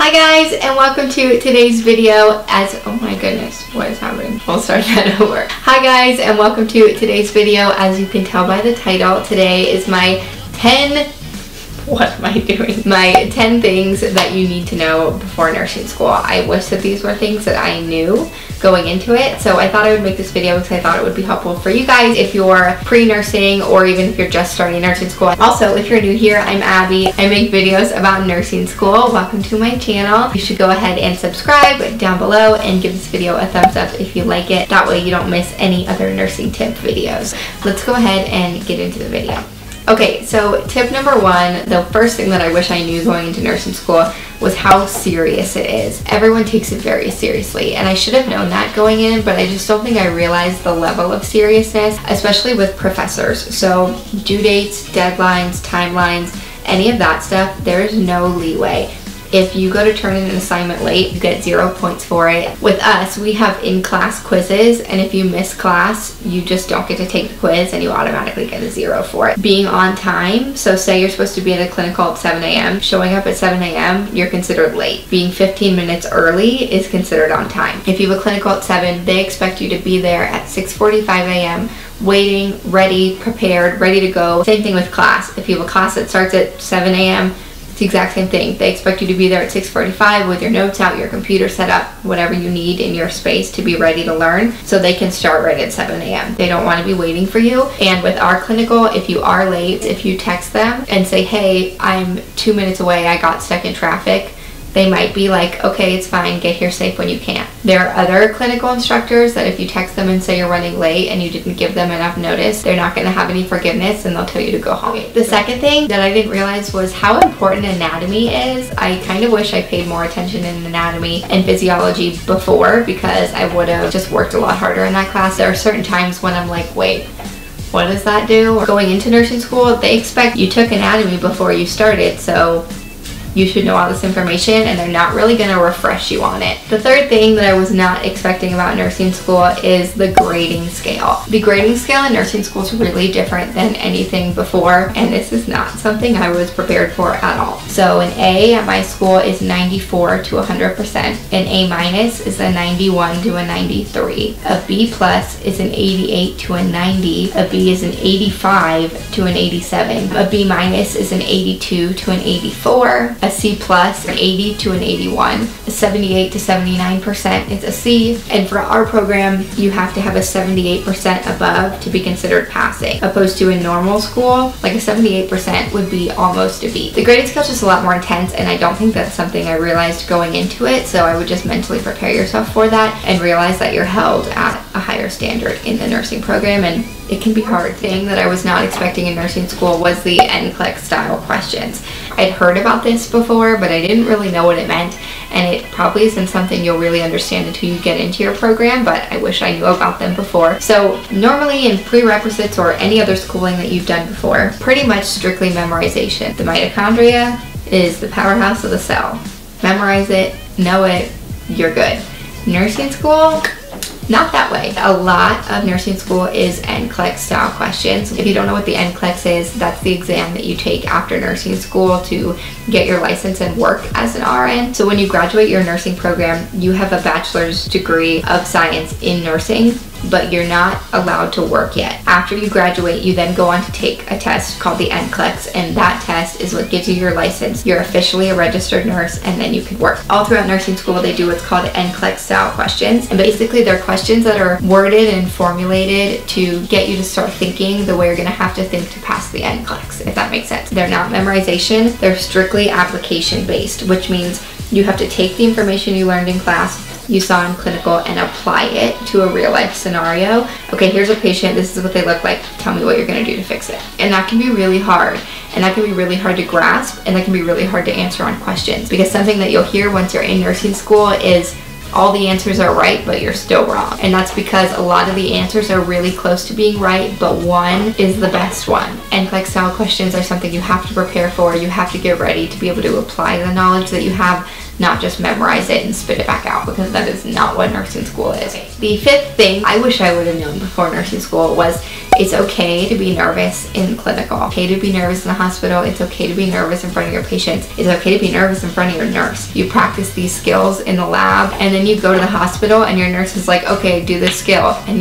Hi guys, and welcome to today's video as, oh my goodness, what is happening? I'll start that over. Hi guys, and welcome to today's video. As you can tell by the title, today is my 10, what am I doing? My 10 things that you need to know before nursing school. I wish that these were things that I knew going into it, so I thought I would make this video because I thought it would be helpful for you guys if you're pre-nursing or even if you're just starting nursing school. Also, if you're new here, I'm Abby. I make videos about nursing school. Welcome to my channel. You should go ahead and subscribe down below and give this video a thumbs up if you like it. That way you don't miss any other nursing tip videos. Let's go ahead and get into the video. Okay, so tip number one, the first thing that I wish I knew going into nursing school was how serious it is. Everyone takes it very seriously, and I should have known that going in, but I just don't think I realized the level of seriousness, especially with professors. So due dates, deadlines, timelines, any of that stuff, there is no leeway. If you go to turn in an assignment late, you get 0 points for it. With us, we have in-class quizzes, and if you miss class, you just don't get to take the quiz and you automatically get a 0 for it. Being on time, so say you're supposed to be at a clinical at 7 a.m., showing up at 7 a.m., you're considered late. Being 15 minutes early is considered on time. If you have a clinical at 7, they expect you to be there at 6:45 a.m., waiting, ready, prepared, ready to go. Same thing with class. If you have a class that starts at 7 a.m., the exact same thing. They expect you to be there at 6:45 with your notes out, your computer set up, whatever you need in your space to be ready to learn, so they can start right at 7 a.m. They don't want to be waiting for you. And with our clinical, if you are late, if you text them and say, hey, I'm 2 minutes away, I got stuck in traffic, they might be like, okay, it's fine, get here safe when you can. There are other clinical instructors that if you text them and say you're running late and you didn't give them enough notice, they're not gonna have any forgiveness and they'll tell you to go home. Okay. The second thing that I didn't realize was how important anatomy is. I kind of wish I paid more attention in anatomy and physiology before, because I would have just worked a lot harder in that class. There are certain times when I'm like, wait, what does that do? Going into nursing school, they expect you took anatomy before you started, so you should know all this information, and they're not really gonna refresh you on it. The third thing that I was not expecting about nursing school is the grading scale. The grading scale in nursing school is really different than anything before, and this is not something I was prepared for at all. So an A at my school is 94 to 100%. An A minus is a 91 to a 93. A B plus is an 88 to a 90. A B is an 85 to an 87. A B minus is an 82 to an 84. A C plus, an 80 to an 81. A 78 to 79% is a C. And for our program, you have to have a 78% above to be considered passing, opposed to in normal school, like a 78% would be almost a B. The grading scale is just a lot more intense, and I don't think that's something I realized going into it, so I would just mentally prepare yourself for that and realize that you're held at a higher standard in the nursing program, and it can be hard. The thing that I was not expecting in nursing school was the NCLEX style questions. I'd heard about this before, but I didn't really know what it meant, and it probably isn't something you'll really understand until you get into your program, but I wish I knew about them before. So normally in prerequisites or any other schooling that you've done before, pretty much strictly memorization. The mitochondria is the powerhouse of the cell. Memorize it, know it, you're good. Nursing school, not that way. A lot of nursing school is NCLEX style questions. If you don't know what the NCLEX is, that's the exam that you take after nursing school to get your license and work as an RN. So when you graduate your nursing program, you have a bachelor's degree of science in nursing, but you're not allowed to work yet. After you graduate, you then go on to take a test called the NCLEX, and that test is what gives you your license. You're officially a registered nurse, and then you can work. All throughout nursing school, they do what's called NCLEX style questions, and basically they're questions that are worded and formulated to get you to start thinking the way you're gonna have to think to pass the NCLEX, if that makes sense. They're not memorization, they're strictly application based, which means you have to take the information you learned in class, you saw in clinical, and apply it to a real life scenario. Okay, here's a patient, this is what they look like, tell me what you're gonna do to fix it. And that can be really hard, and that can be really hard to grasp, and that can be really hard to answer on questions, because something that you'll hear once you're in nursing school is all the answers are right, but you're still wrong. And that's because a lot of the answers are really close to being right, but one is the best one. NCLEX style questions are something you have to prepare for. You have to get ready to be able to apply the knowledge that you have, not just memorize it and spit it back out, because that is not what nursing school is. The fifth thing I wish I would have known before nursing school was It's okay to be nervous in clinical. It's okay to be nervous in the hospital. It's okay to be nervous in front of your patients. It's okay to be nervous in front of your nurse. You practice these skills in the lab, and then you go to the hospital and your nurse is like, okay, do this skill, and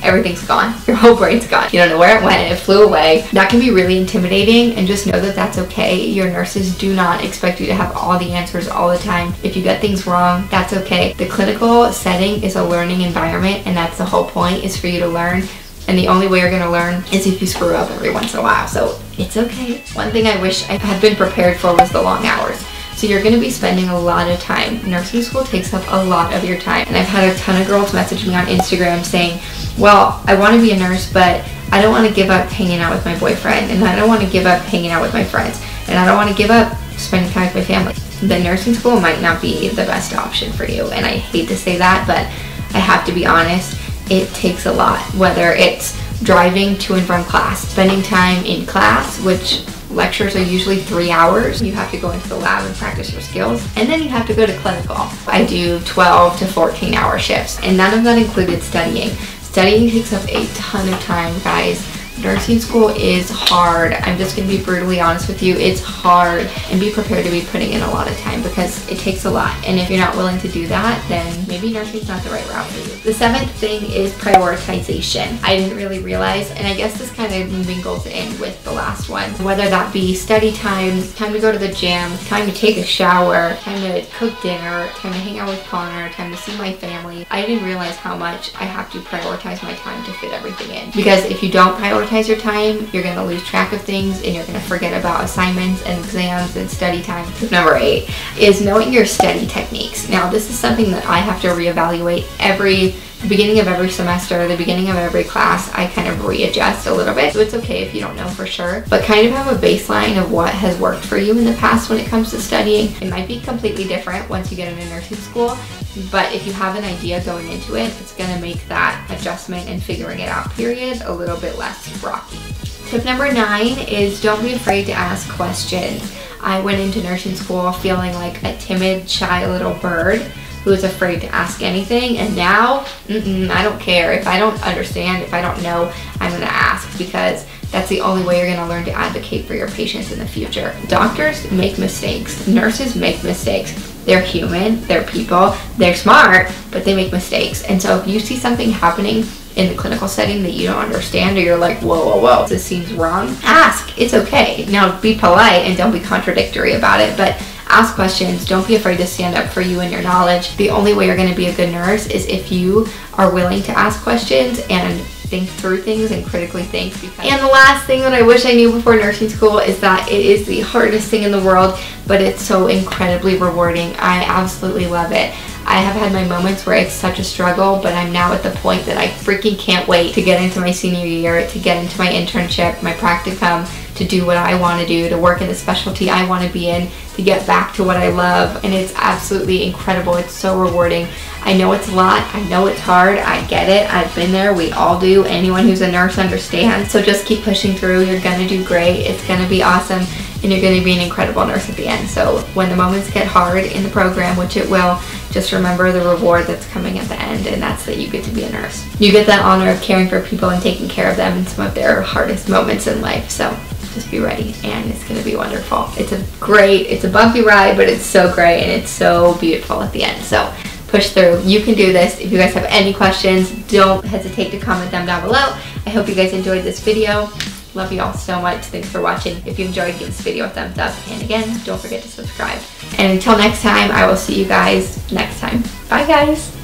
everything's gone. Your whole brain's gone. You don't know where it went. It flew away. That can be really intimidating, and just know that that's okay. Your nurses do not expect you to have all the answers all the time. If you get things wrong, that's okay. The clinical setting is a learning environment, and that's the whole point, is for you to learn. And the only way you're gonna learn is if you screw up every once in a while. So it's okay. One thing I wish I had been prepared for was the long hours. So you're gonna be spending a lot of time. Nursing school takes up a lot of your time. And I've had a ton of girls message me on Instagram saying, well, I wanna be a nurse, but I don't wanna give up hanging out with my boyfriend, and I don't wanna give up hanging out with my friends, and I don't wanna give up spending time with my family. The nursing school might not be the best option for you. And I hate to say that, but I have to be honest. It takes a lot, whether it's driving to and from class, spending time in class, which lectures are usually 3 hours. You have to go into the lab and practice your skills, and then you have to go to clinical. I do 12 to 14 hour shifts, and none of that included studying. Studying takes up a ton of time, guys. Nursing school is hard. I'm just gonna be brutally honest with you. It's hard, and be prepared to be putting in a lot of time because it takes a lot. And if you're not willing to do that, then maybe nursing's not the right route for you. The seventh thing is prioritization. I didn't really realize, and I guess this kind of mingles in with the last one, whether that be study time, time to go to the gym, time to take a shower, time to cook dinner, time to hang out with Connor, time to see my family. I didn't realize how much I have to prioritize my time to fit everything in. Because if you don't prioritize your time, you're gonna lose track of things, and you're gonna forget about assignments and exams and study time. Number 8 is knowing your study techniques. Now, this is something that I have to reevaluate the beginning of every semester, the beginning of every class. I kind of readjust a little bit. So it's okay if you don't know for sure, but kind of have a baseline of what has worked for you in the past when it comes to studying. It might be completely different once you get into nursing school, but if you have an idea going into it, it's gonna make that adjustment and figuring it out period a little bit less rocky. Tip number 9 is don't be afraid to ask questions. I went into nursing school feeling like a timid, shy little bird who is afraid to ask anything, and now, I don't care. If I don't understand, if I don't know, I'm gonna ask, because that's the only way you're gonna learn to advocate for your patients in the future. Doctors make mistakes, nurses make mistakes. They're human, they're people, they're smart, but they make mistakes. And so if you see something happening in the clinical setting that you don't understand, or you're like, whoa, whoa, whoa, this seems wrong, ask. It's okay. Now, be polite and don't be contradictory about it, but ask questions. Don't be afraid to stand up for you and your knowledge. The only way you're gonna be a good nurse is if you are willing to ask questions and think through things and critically think. And the last thing that I wish I knew before nursing school is that it is the hardest thing in the world, but it's so incredibly rewarding. I absolutely love it. I have had my moments where it's such a struggle, but I'm now at the point that I freaking can't wait to get into my senior year, to get into my internship, my practicum, to do what I want to do, to work in the specialty I want to be in, to get back to what I love. And it's absolutely incredible. It's so rewarding. I know it's a lot. I know it's hard. I get it. I've been there. We all do. Anyone who's a nurse understands. So just keep pushing through. You're going to do great. It's going to be awesome. And you're going to be an incredible nurse at the end. So when the moments get hard in the program, which it will, just remember the reward that's coming at the end, and that's that you get to be a nurse. You get that honor of caring for people and taking care of them in some of their hardest moments in life. So just be ready, and it's gonna be wonderful. It's a bumpy ride, but it's so great, and it's so beautiful at the end. So push through. You can do this. If you guys have any questions, don't hesitate to comment them down below. I hope you guys enjoyed this video. Love you all so much. Thanks for watching. If you enjoyed, give this video a thumbs up, and again, don't forget to subscribe. And until next time, I will see you guys next time. Bye, guys.